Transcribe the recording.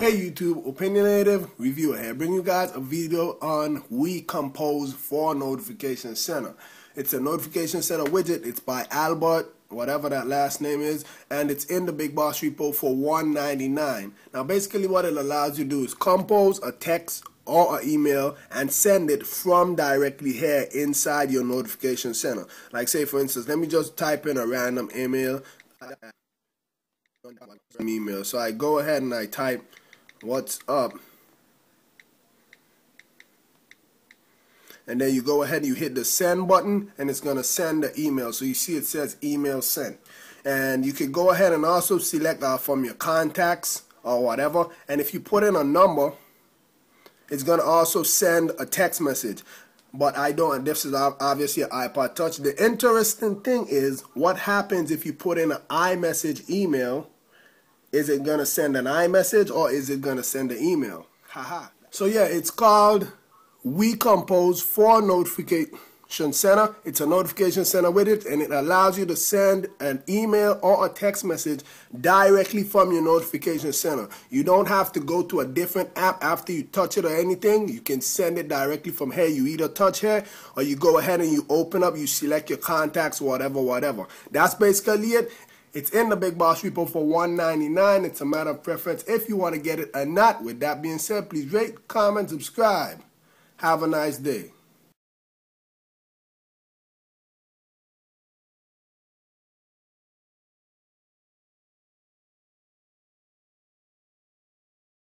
Hey YouTube, Opinionative Reviewer here, bringing you guys a video on We Compose for Notification Center. It's a Notification Center widget. It's by Albert, whatever that last name is, and it's in the Big Boss Repo for $1.99. Now basically what it allows you to do is compose a text or an email and send it from directly here inside your Notification Center. Like say for instance, let me just type in a random email. So I go ahead and I type what's up, and then you go ahead and you hit the send button and it's gonna send the email. So you see it says email sent, and you can go ahead and also select from your contacts or whatever, and if you put in a number it's gonna also send a text message. But I don't, and this is obviously an iPod Touch. The interesting thing is, what happens if you put in an iMessage email? Is it going to send an iMessage or is it going to send an email? Haha. So yeah, it's called We Compose for Notification Center. It's a notification center with it, and it allows you to send an email or a text message directly from your notification center. You don't have to go to a different app after you touch it or anything. You can send it directly from here. You either touch here or you go ahead and you open up, you select your contacts, whatever. That's basically it. It's in the Big Boss Repo for $1.99. It's a matter of preference if you want to get it or not. With that being said, please rate, comment, subscribe. Have a nice day.